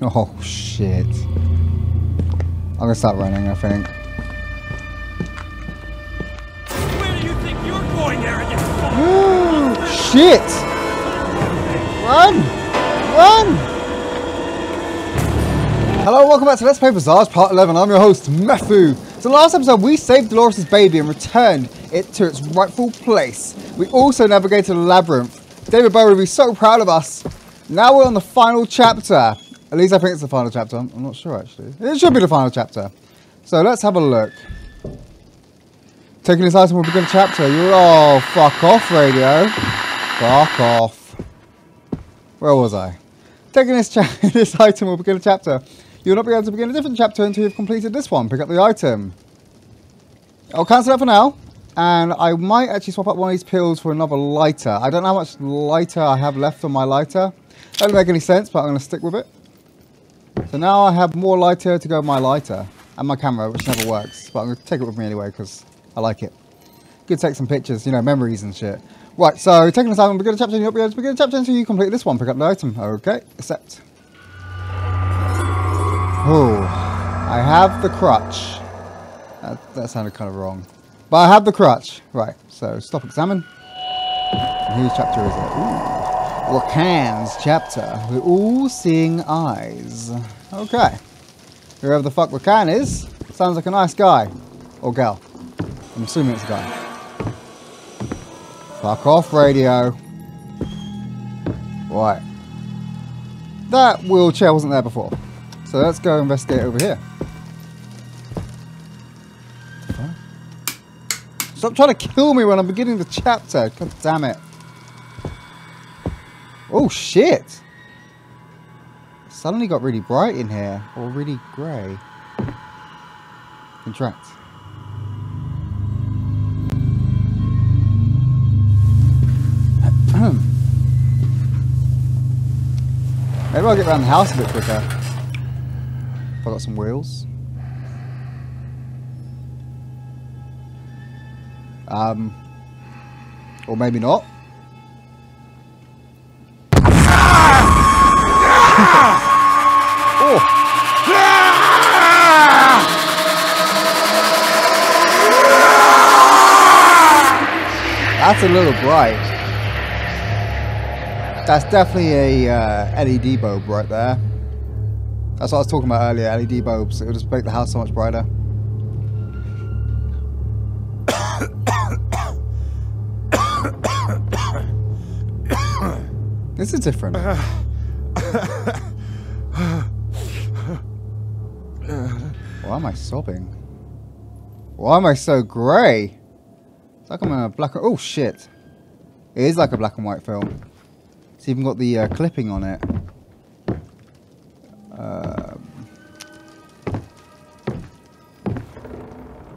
Oh, shit. I'm gonna stop running, I think. Where do you think you're going, arrogant fool? Shit! Run! Run! Hello and welcome back to Let's Play Visage Part 11. I'm your host, Matthew. So last episode we saved Dolores' baby and returned it to its rightful place. We also navigated a labyrinth. David Bowie would be so proud of us. Now we're on the final chapter. At least I think it's the final chapter. I'm not sure actually. It should be the final chapter. So let's have a look. Taking this item will begin the chapter. Oh, fuck off radio. Fuck off. Where was I? Taking this item will begin a chapter. You'll not be able to begin a different chapter until you've completed this one. Pick up the item. I'll cancel that for now. And I might actually swap up one of these pills for another lighter. I don't know how much lighter I have left on my lighter. That doesn't make any sense, but I'm going to stick with it. So now I have more lighter to go with my lighter. And my camera, which never works. But I'm going to take it with me anyway, because I like it. Could take some pictures, you know, memories and shit. Right, so taking this item, begin a chapter, and you'll not be able to begin a chapter until you complete this one. Pick up the item. Okay, accept. Oh, I have the crutch. That sounded kind of wrong. But I have the crutch. Right, so stop examine. And whose chapter is it? Ooh. Rakan's chapter. The all-seeing eyes. Okay. Whoever the fuck Rakan is, sounds like a nice guy. Or gal. I'm assuming it's a guy. Fuck off, radio. Right. That wheelchair wasn't there before. So let's go investigate over here. Stop trying to kill me when I'm beginning the chapter. God damn it. Oh, shit. It suddenly got really bright in here. Or really grey. Contract. Maybe I'll get around the house a bit quicker. I've got some wheels. Or maybe not. Oh. That's a little bright. That's definitely a LED bulb right there. That's what I was talking about earlier, LED bulbs. It would just make the house so much brighter. This is different. Why am I sobbing? Why am I so grey? It's like I'm in a black... Oh, shit. It is like a black and white film. It's even got the clipping on it.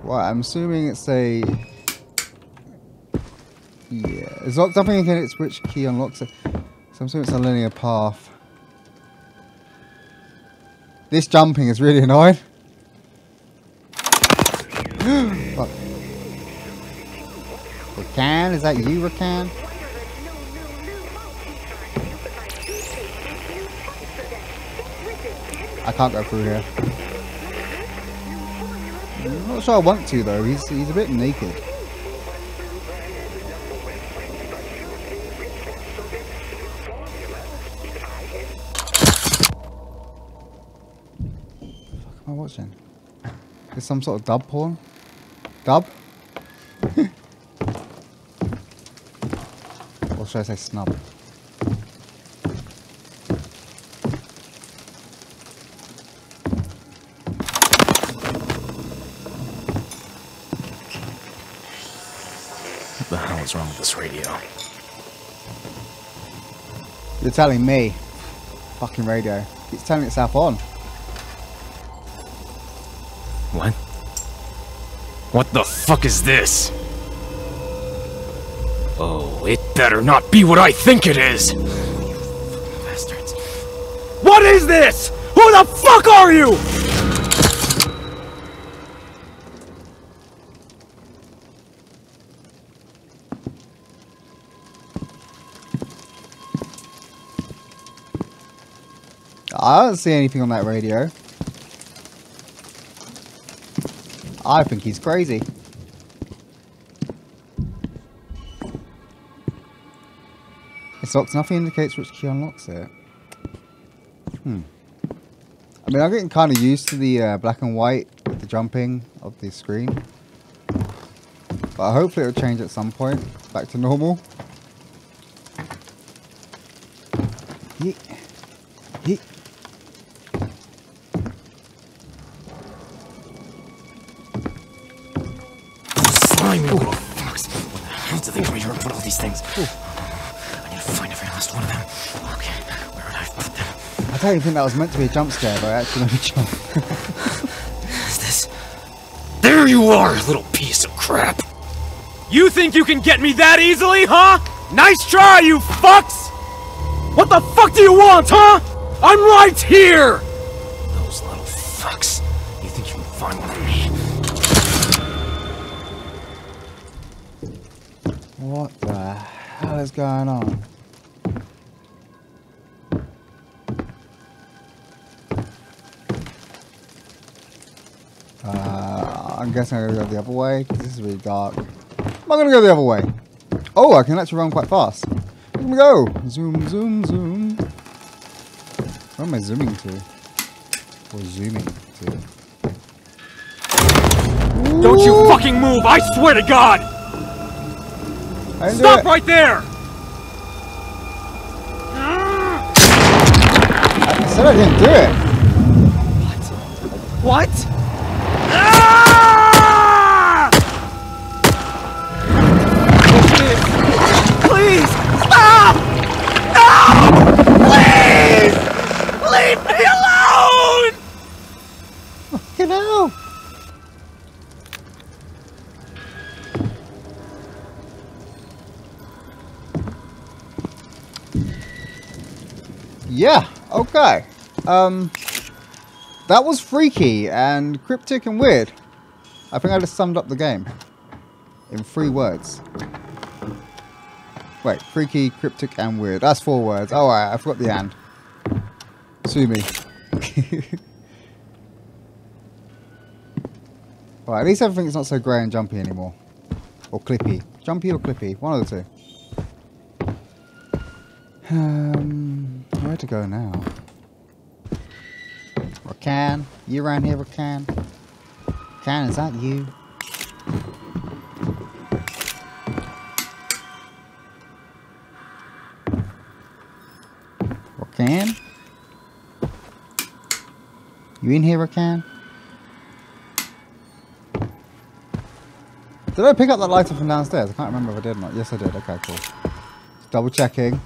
Right, I'm assuming it's a... Yeah, it's locked up again, it's which key unlocks it. So I'm assuming it's a linear path. This jumping is really annoying. Fuck. Rakan, is that you, Rakan? I can't go through here. I'm not sure I want to though, he's a bit naked. What the fuck am I watching? Is some sort of dub porn? Dub? Or should I say snub? What's wrong with this radio? You're telling me. Fucking radio. It's turning itself on. What? What the fuck is this? Oh, it better not be what I think it is! You fucking bastards. What is this? Who the fuck are you?! I don't see anything on that radio. I think he's crazy. It's locked. Nothing indicates which key unlocks it. I mean, I'm getting kind of used to the black and white with the jumping of the screen. But hopefully it'll change at some point back to normal. Yeet. Yeet. Slime, you little fucks. What the hell do they write here and put all these things? I need to find every last one of them. Okay, where would I put them? I don't even think that was meant to be a jump scare, but I actually made a jump. Is this? There you are, little piece of crap! You think you can get me that easily, huh? Nice try, you fucks! What the fuck do you want, huh? I'm right here! Those little fucks. You think you can find one of me? What the hell is going on? I'm guessing I'm gonna go the other way, because this is really dark. I'm gonna go the other way. Oh, I can actually run quite fast. Let me go! Zoom, zoom, zoom. Where am I zooming to? Or zooming to? Ooh. Don't you fucking move! I swear to God! Stop right there! I said I didn't do it! What? What? Leave me alone! Fucking hell! Yeah, okay. That was freaky and cryptic and weird. I think I just summed up the game in 3 words. Wait, freaky, cryptic, and weird. That's 4 words. Oh, I forgot the and. Sue me. Well, at least everything's not so grey and jumpy anymore. Or clippy. Jumpy or clippy. One of the two. Where to go now? Rakan. You around here, Rakan? Rakan, is that you? Rakan? You in here, Rakan? Did I pick up that lighter from downstairs? I can't remember if I did or not. Yes, I did. Okay, cool. Just double checking.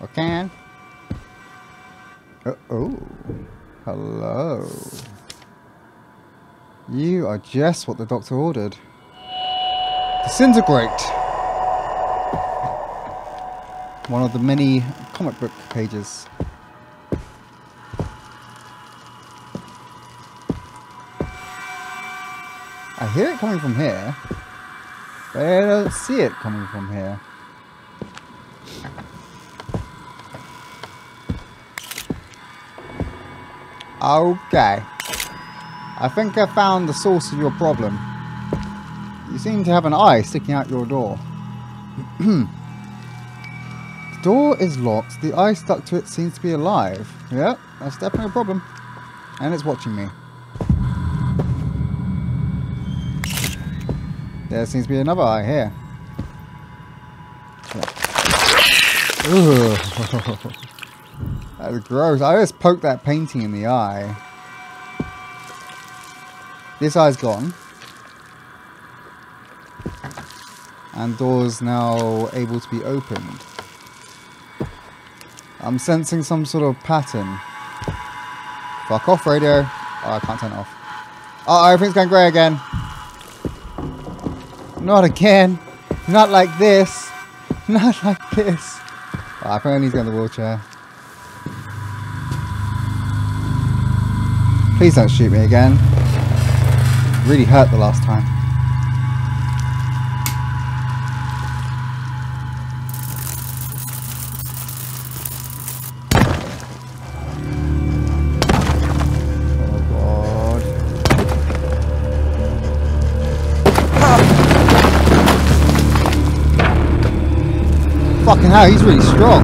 Rakan? Uh-oh. Hello. You are just what the doctor ordered. Disintegrate. One of the many comic book pages. I hear it coming from here, but I don't see it coming from here. Okay. I think I found the source of your problem. You seem to have an eye sticking out your door. The door is locked. The eye stuck to it seems to be alive. Yep, that's definitely a problem. And it's watching me. There seems to be another eye here. Ooh. That was gross. I just poked that painting in the eye. This eye's gone. And door's now able to be opened. I'm sensing some sort of pattern. Fuck off, radio. Oh, I can't turn it off. Uh-oh, everything's going grey again. Not again. Not like this. Not like this. Oh, I think I need to go in the wheelchair. Please don't shoot me again. Really hurt the last time. hell, he's really strong.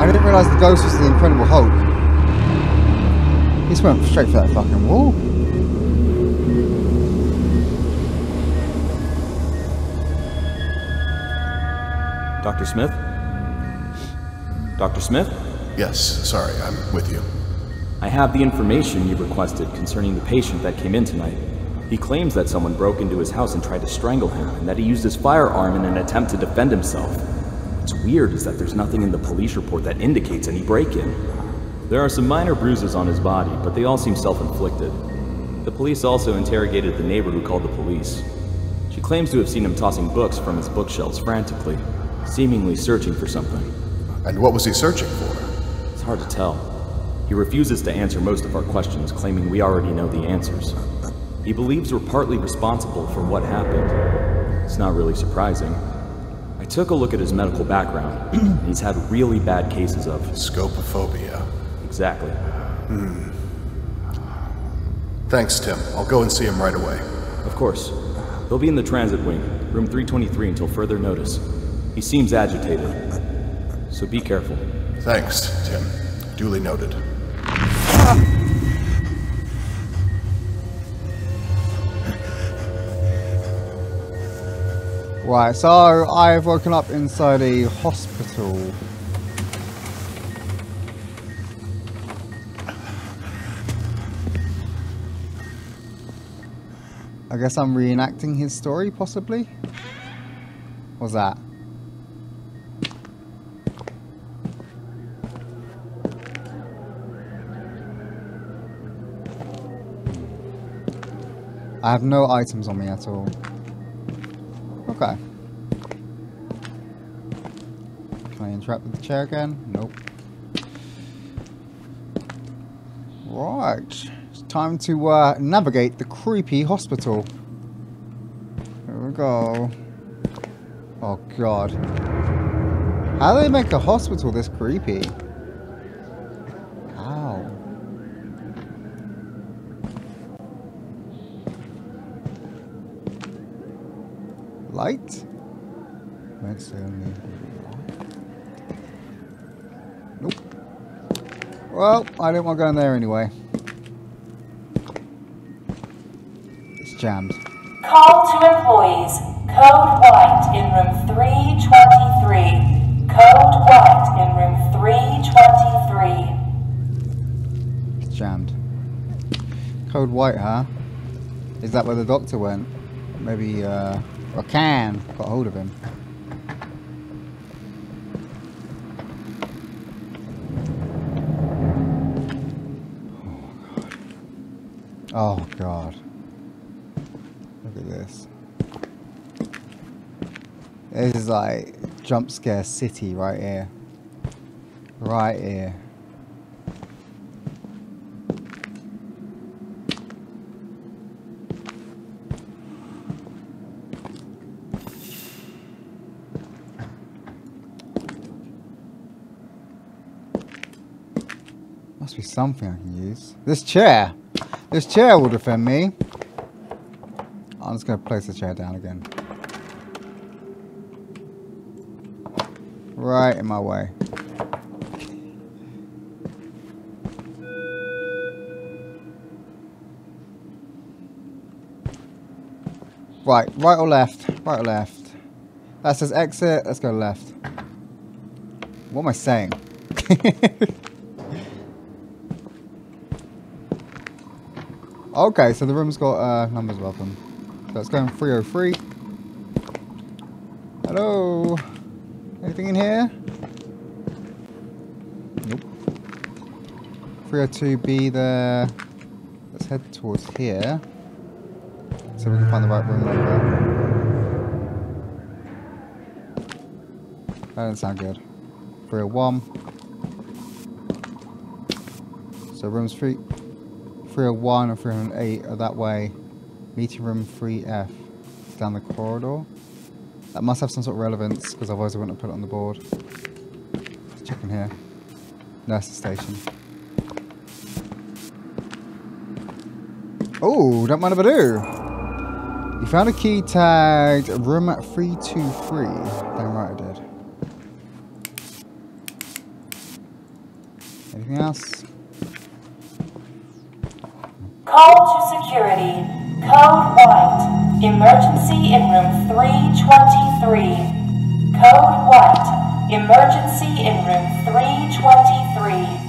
I didn't realise the ghost was the Incredible Hulk. He just went straight for that fucking wall. Dr. Smith? Dr. Smith? Yes, sorry, I'm with you. I have the information you requested concerning the patient that came in tonight. He claims that someone broke into his house and tried to strangle him, and that he used his firearm in an attempt to defend himself. What's weird is that there's nothing in the police report that indicates any break-in. There are some minor bruises on his body, but they all seem self-inflicted. The police also interrogated the neighbor who called the police. She claims to have seen him tossing books from his bookshelves frantically, seemingly searching for something. And what was he searching for? It's hard to tell. He refuses to answer most of our questions, claiming we already know the answers. He believes we're partly responsible for what happened. It's not really surprising. I took a look at his medical background, and he's had really bad cases of... scopophobia. Exactly. Thanks, Tim. I'll go and see him right away. Of course. He'll be in the transit wing, room 323 until further notice. He seems agitated, so be careful. Thanks, Tim. Duly noted. Right, so I've woken up inside a hospital. I guess I'm reenacting his story, possibly? What's that? I have no items on me at all. Okay. Can I interact with the chair again? Nope. Right. It's time to navigate the creepy hospital. Here we go. Oh god. How do they make a hospital this creepy? Light? Nope. Well, I don't want to go in there anyway. It's jammed. Call to employees. Code white in room 323. Code white in room 323. It's jammed. Code white, huh? Is that where the doctor went? Maybe, Rakan got hold of him. Oh god. Oh god. Look at this. This is like jump scare city right here. Right here. Something I can use. This chair will defend me. I'm just going to place the chair down again. Right in my way. Right, right or left? Right or left? That says exit. Let's go left. What am I saying? Okay, so the room's got numbers above them. So let's go in 303. Hello. Anything in here? Nope. 302B there. Let's head towards here. So we can find the right room number. That doesn't sound good. 301. So room's 3. 301 or 308 are that way. Meeting room 3F. Down the corridor. That must have some sort of relevance, because otherwise I wouldn't have put it on the board. Let's check in here. Nurse's station. Oh, don't mind if I do. You found a key tagged room 323. Damn right I did. Anything else? Call to security. Code white. Emergency in room 323. Code white. Emergency in room 323.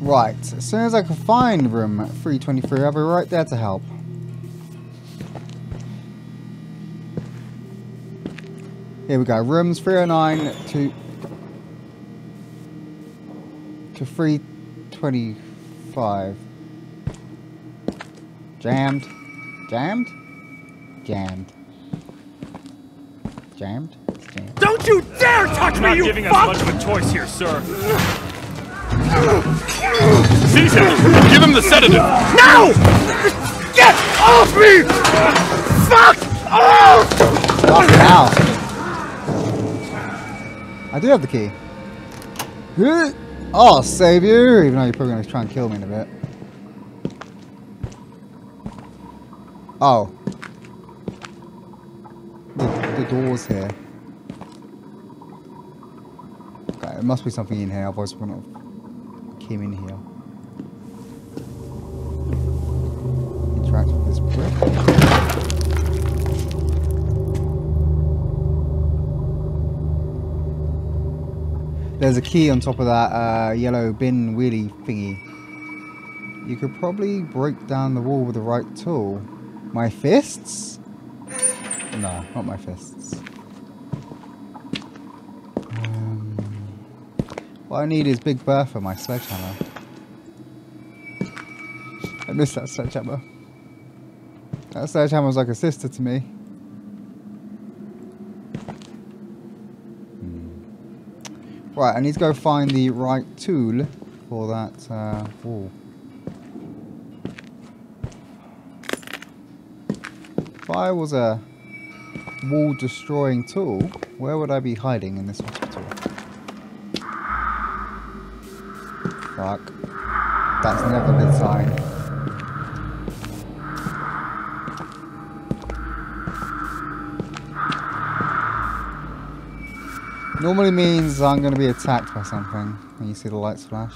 Right, as soon as I can find room 323, I'll be right there to help. Here we go, rooms 309 to 325. Jammed. Jammed? Jammed. Jammed? Jammed. Don't you dare touch me, you fuck! You're not giving us much of a choice here, sir. Seize him! Give him the sedative! No! Get off me! Fuck off! Fuck now. I do have the key. I'll save you, even though you're probably going to try and kill me in a bit. Oh. The door's here. Okay, there must be something in here, otherwise we're not... Came in here. Interact with this brick. There's a key on top of that yellow bin wheelie thingy. You could probably break down the wall with the right tool. My fists? No, not my fists. What I need is Big Bertha, my sledgehammer. I miss that sledgehammer. That sledgehammer was like a sister to me. Right, I need to go find the right tool for that wall. If I was a wall-destroying tool, where would I be hiding in this hospital? Fuck. That's never a good sign. Normally means I'm going to be attacked by something when you see the lights flash.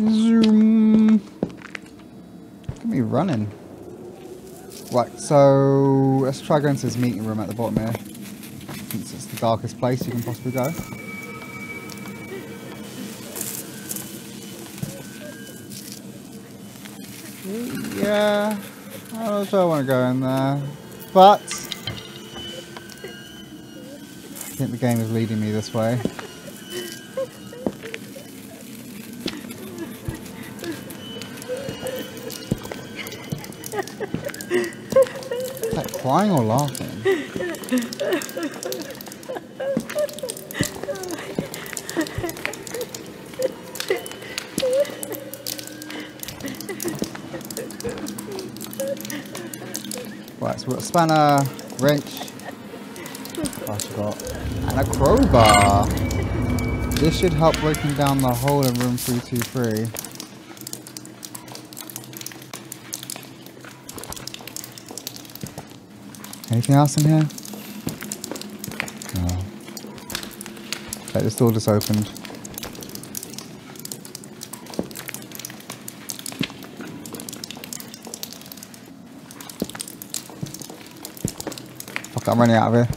Zoom. Look at me running. Right, so let's try going to this meeting room at the bottom here. Since it's the darkest place you can possibly go. Yeah, I don't sure I want to go in there, but I think the game is leading me this way. Is that crying or laughing? Right, so we've got a spanner, wrench, I forgot, and a crowbar. This should help breaking down the hole in room 323. Anything else in here? No. Okay, this door just opened. I'm running out of here.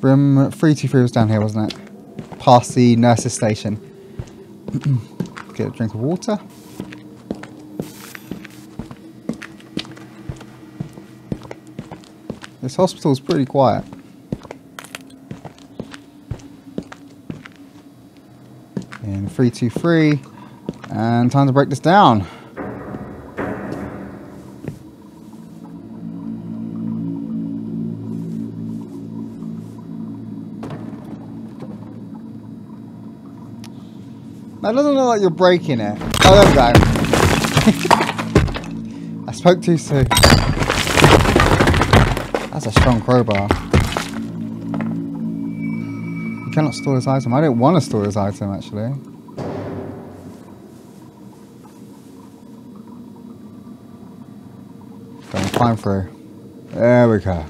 Room 323 was down here, wasn't it? Past the nurse's station. Get a drink of water. This hospital's pretty quiet. In 323. And time to break this down. That doesn't look like you're breaking it. Oh, there we go. I spoke too soon. That's a strong crowbar. cannot store this item. I don't want to store this item, actually. Don't climb through. There we go.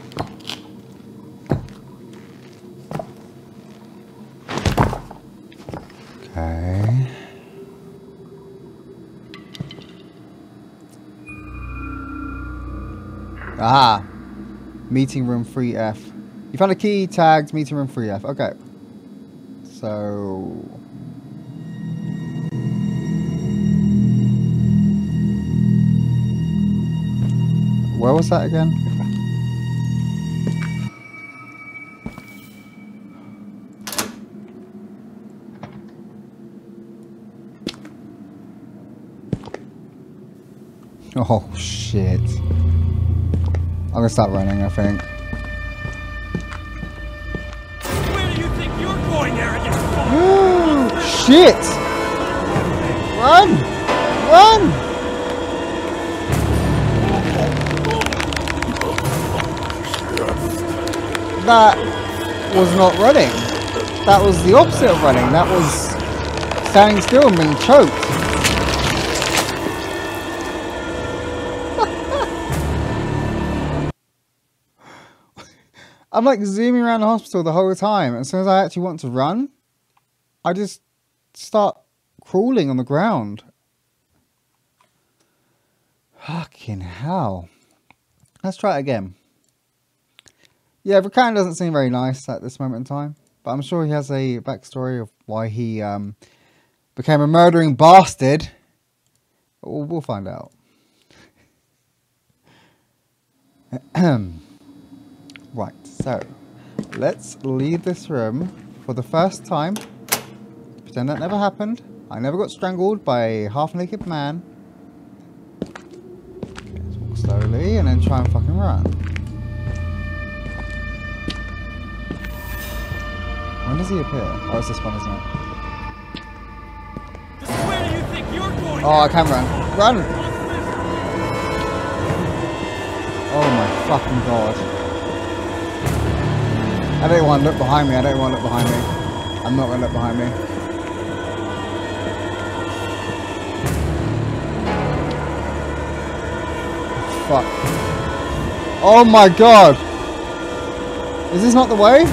Okay. Aha. Meeting room 3F. You found a key tagged meeting room 3F. Okay. So... where was that again? Oh, shit. I'm gonna start running, I think. Where do you think you're going, arrogant fool? Shit! Run! Run! That was not running. That was the opposite of running. That was standing still and being choked. I'm like zooming around the hospital the whole time. As soon as I actually want to run, I just start crawling on the ground. Fucking hell. Let's try it again. Yeah, Rakan doesn't seem very nice at this moment in time, but I'm sure he has a backstory of why he became a murdering bastard. We'll find out. Right. So, let's leave this room for the first time. Pretend that never happened. I never got strangled by a half-naked man. Okay, let's walk slowly and then try and fucking run. When does he appear? Oh, it's this one, isn't it? Where do you think you're going? Oh, I can run. Run! Oh my fucking god. I don't want to look behind me, I don't want to look behind me. I'm not going to look behind me. Fuck. Oh my god! Is this not the way?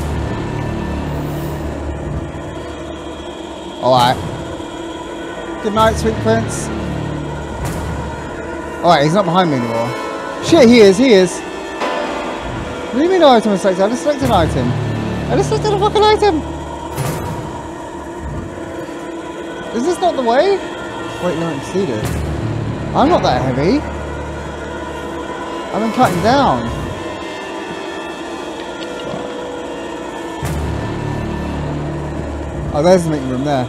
Alright. Good night, sweet prince. Alright, he's not behind me anymore. Shit, he is, he is! What do you mean item was selected? I just selected an item. I just selected a fucking item! Is this not the way? Wait, no, it's seated. I'm not that heavy. I've been cutting down. Oh, there's the meeting room there.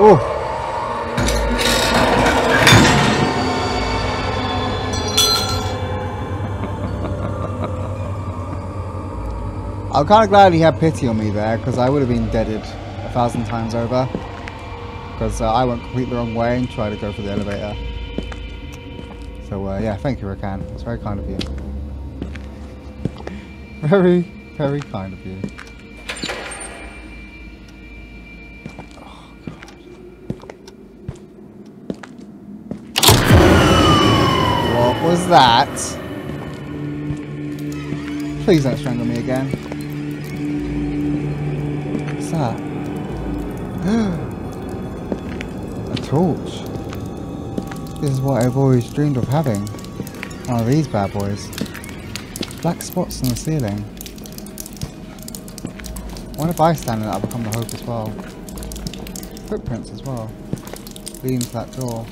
Oh. I'm kind of glad he had pity on me there, because I would have been deaded 1,000 times over. Because I went completely the wrong way and tried to go for the elevator. So yeah, thank you, Rakan. It's very kind of you. Very, very kind of you. Was that? Please don't strangle me again. What's that? A torch. This is what I've always dreamed of having. One of these bad boys. Black spots on the ceiling. What if I stand in it, I become the Hope as well. Footprints as well. Leading to that door.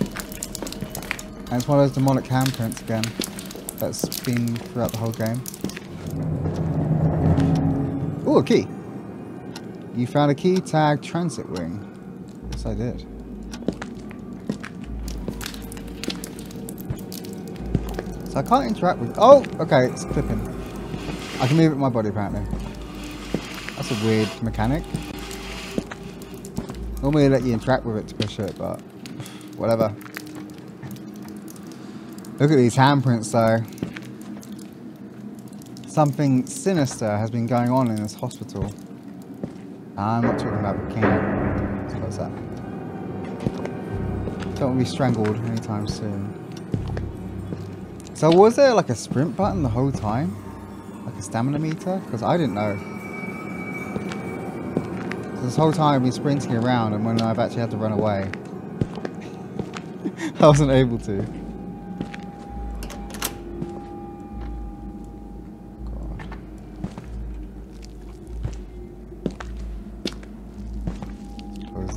And it's one of those demonic handprints again, that's been throughout the whole game. Ooh, a key! You found a key tagged Transit Wing. Yes, I did. So I can't interact with... oh! Okay, it's flipping. I can move it with my body, apparently. That's a weird mechanic. Normally they let you interact with it to push it, but... whatever. Look at these handprints though. Something sinister has been going on in this hospital. I'm not talking about the king. So what's that? Don't want to be strangled anytime soon. So was there like a sprint button the whole time? Like a stamina meter? Because I didn't know. This whole time I've been sprinting around, and when I've actually had to run away, I wasn't able to.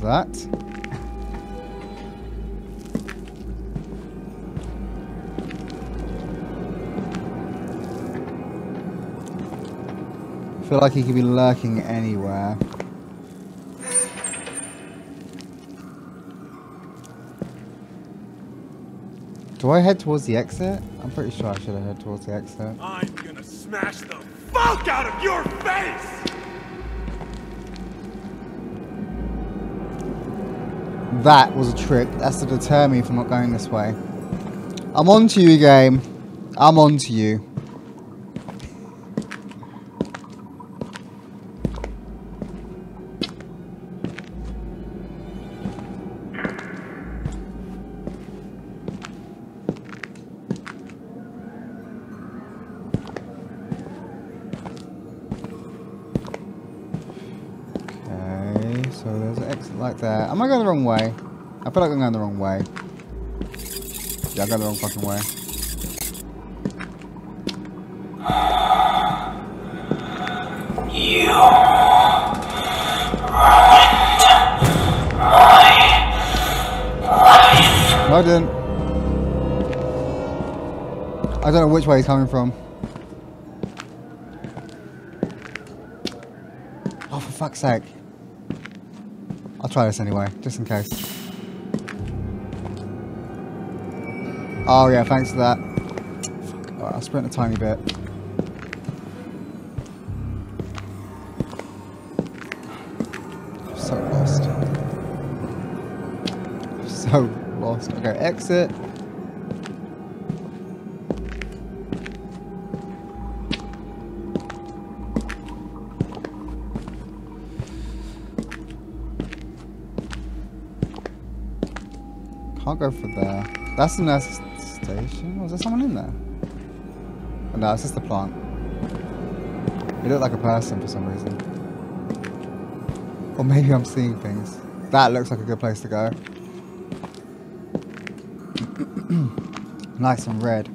God. Close that. I feel like he could be lurking anywhere. Do I head towards the exit? I'm pretty sure I should have headed towards the exit. I'm gonna smash the fuck out of your face! That was a trick. That's to deter me from not going this way. I'm on to you, game. I'm on to you. Am I going the wrong way? I feel like I'm going the wrong way. Yeah, I'm going the wrong fucking way. You ruined my life. No, I didn't. I don't know which way he's coming from. Oh, for fuck's sake. I'll try this anyway, just in case. Oh yeah, thanks for that. Fuck. All right, I'll sprint a tiny bit. I'm so lost. I'm so lost. Okay, exit. I'll go for there. That's the nurse station. Was there someone in there? Oh, no, it's just the plant. It looked like a person for some reason. Or maybe I'm seeing things. That looks like a good place to go. Nice and red.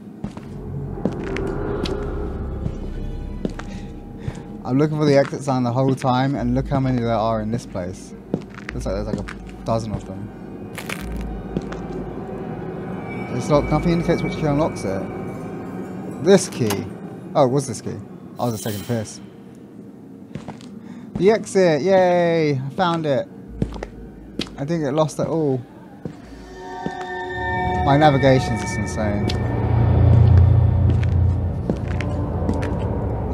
I'm looking for the exit sign the whole time, and look how many there are in this place. Looks like there's like a dozen of them. It's not, nothing indicates which key unlocks it. This key. Oh, it was this key. I was just taking a piss. The exit, yay! I found it. I didn't get lost at all. My navigation's just insane.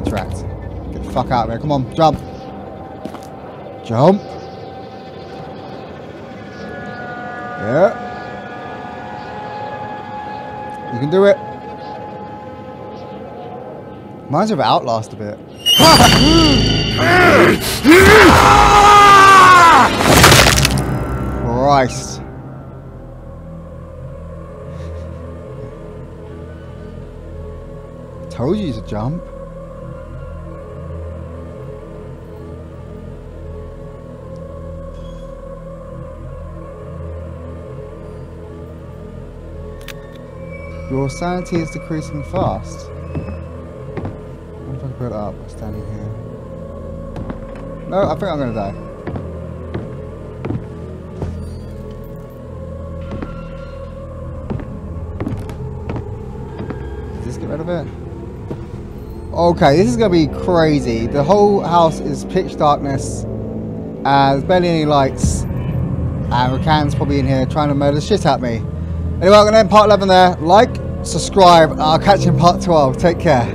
Attract. Get the fuck out of here. Come on, jump. Jump. Yeah. You can do it. Reminds me of Outlast a bit. Christ. Told you to jump. Your sanity is decreasing fast. I wonder if I can put it up by standing here. No, I think I'm gonna die. Just get rid of it. Okay, this is gonna be crazy. The whole house is pitch darkness. There's barely any lights. And Rakan's probably in here trying to murder the shit out of me. Anyway, I'm gonna end part 11 there. Like, subscribe, and I'll catch you in part 12. Take care.